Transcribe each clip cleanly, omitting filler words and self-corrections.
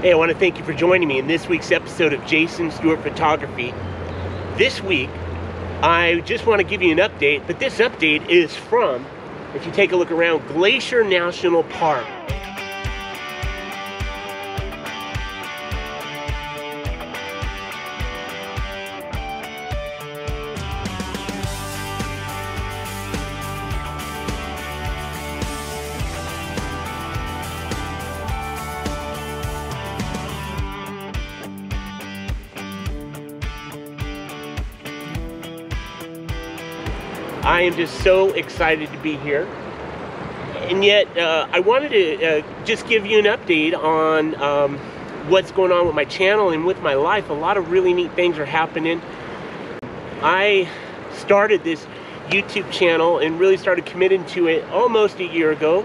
Hey, I want to thank you for joining me in this week's episode of Jason Stewart Photography. This week, I just want to give you an update, but this update is from, if you take a look around, Glacier National Park. I am just so excited to be here, and yet I wanted to just give you an update on what's going on with my channel and with my life. A lot of really neat things are happening. I started this YouTube channel and really started committing to it almost a year ago,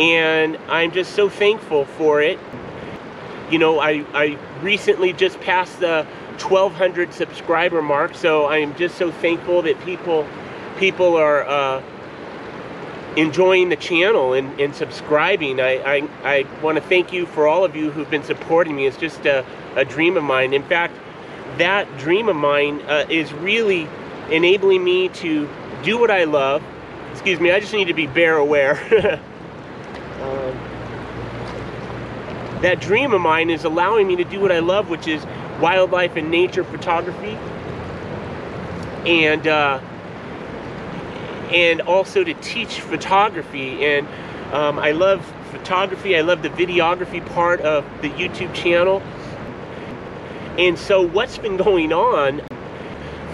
and I'm just so thankful for it. You know, I recently just passed the 1,200 subscriber mark, so I am just so thankful that people are enjoying the channel and subscribing. I want to thank you for all of you who've been supporting me. It's just a dream of mine. In fact, that dream of mine is really enabling me to do what I love. Excuse me, I just need to be bear aware. That dream of mine is allowing me to do what I love, which is wildlife and nature photography. And also to teach photography, and I love photography. I love the videography part of the YouTube channel. And so what's been going on?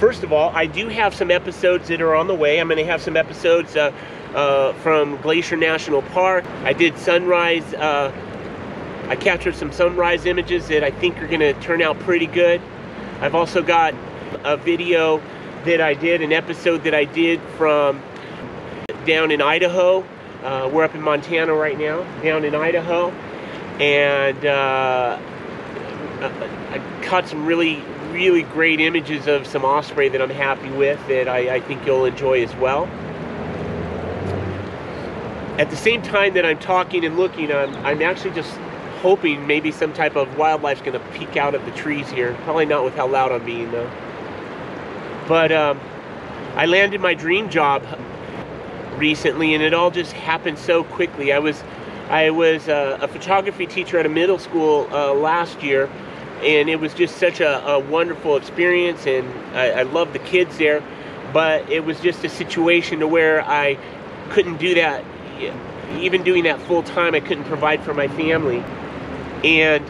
First of all, I do have some episodes that are on the way. I'm going to have some episodes from Glacier National Park. I did sunrise. I captured some sunrise images that I think are going to turn out pretty good. I've also got a video that I did, an episode that I did from down in Idaho. We're up in Montana right now, down in Idaho, and I caught some really great images of some osprey that I'm happy with, that I think you'll enjoy as well. At the same time that I'm talking and looking, I'm actually just hoping maybe some type of wildlife's gonna peek out of the trees here. Probably not with how loud I'm being though. But I landed my dream job recently, and it all just happened so quickly. I was a photography teacher at a middle school last year, and it was just such a wonderful experience, and I love the kids there, but it was just a situation to where I couldn't do that. Even doing that full time, I couldn't provide for my family. And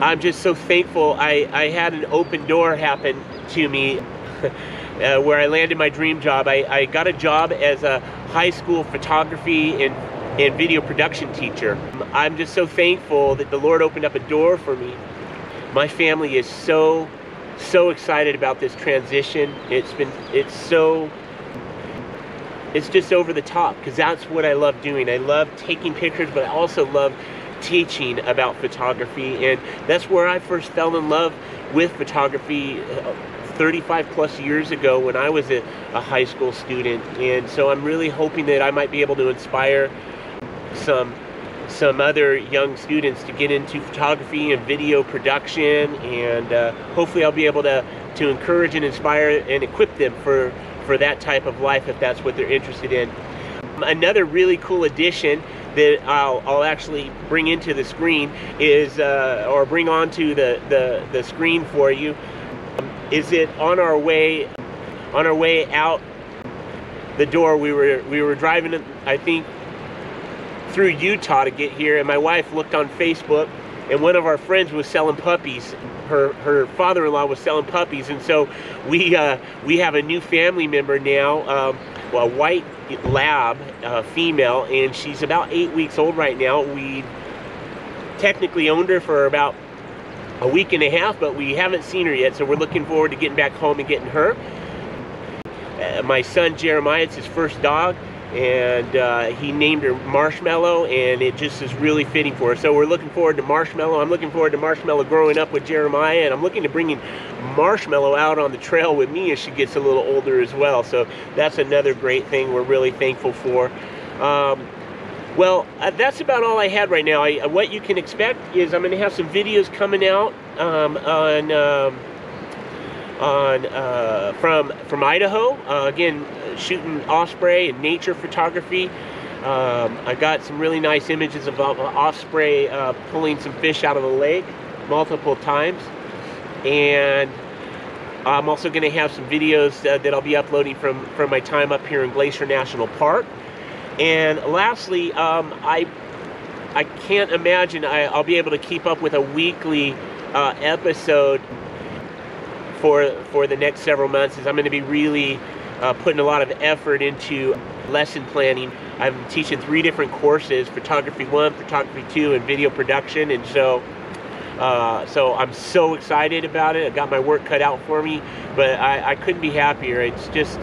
I'm just so thankful I had an open door happen to me where I landed my dream job. I got a job as a high school photography and video production teacher. I'm just so thankful that the Lord opened up a door for me. My family is so excited about this transition. It's just over the top, because that's what I love doing. I love taking pictures, but I also love teaching about photography, and that's where I first fell in love with photography 35 plus years ago when I was a high school student. And so I'm really hoping that I might be able to inspire some other young students to get into photography and video production, and hopefully I'll be able to encourage and inspire and equip them for that type of life, if that's what they're interested in. Another really cool addition that I'll actually bring into the screen is, or bring onto the screen for you, is that on our way out the door, we were driving, I think, through Utah to get here, and my wife looked on Facebook, and one of our friends was selling puppies. Her father-in-law was selling puppies, and so we have a new family member now, a white lab, female, and she's about 8 weeks old right now. We technically owned her for about a week and a half, but we haven't seen her yet, so we're looking forward to getting back home and getting her. My son Jeremiah, it's his first dog, and he named her Marshmallow, and it just is really fitting for her. So we're looking forward to Marshmallow. I'm looking forward to Marshmallow growing up with Jeremiah, and I'm looking to bringing Marshmallow out on the trail with me as she gets a little older as well. So that's another great thing we're really thankful for. Well, that's about all I had right now. What you can expect is I'm going to have some videos coming out from Idaho. Again, shooting osprey and nature photography. I got some really nice images of osprey pulling some fish out of the lake multiple times, and I'm also going to have some videos that I'll be uploading from my time up here in Glacier National Park. And lastly, I can't imagine I'll be able to keep up with a weekly episode for the next several months, as I'm going to be really putting a lot of effort into lesson planning. I'm teaching 3 different courses: photography 1, photography 2, and video production. And so I'm so excited about it. I got my work cut out for me, but I couldn't be happier. It's just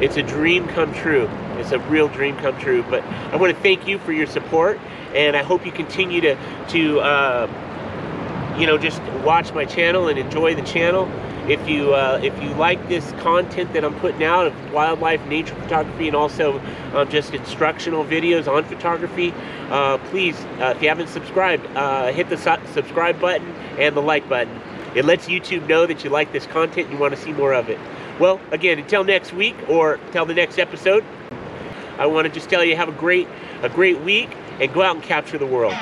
it's a dream come true. It's a real dream come true. But I want to thank you for your support, and I hope you continue to you know, just watch my channel and enjoy the channel. If you like this content that I'm putting out of wildlife, nature photography, and also just instructional videos on photography, please, if you haven't subscribed, hit the subscribe button and the like button. It lets YouTube know that you like this content and you want to see more of it. Well, again, until next week, or until the next episode, I want to just tell you, have a great week, and go out and capture the world.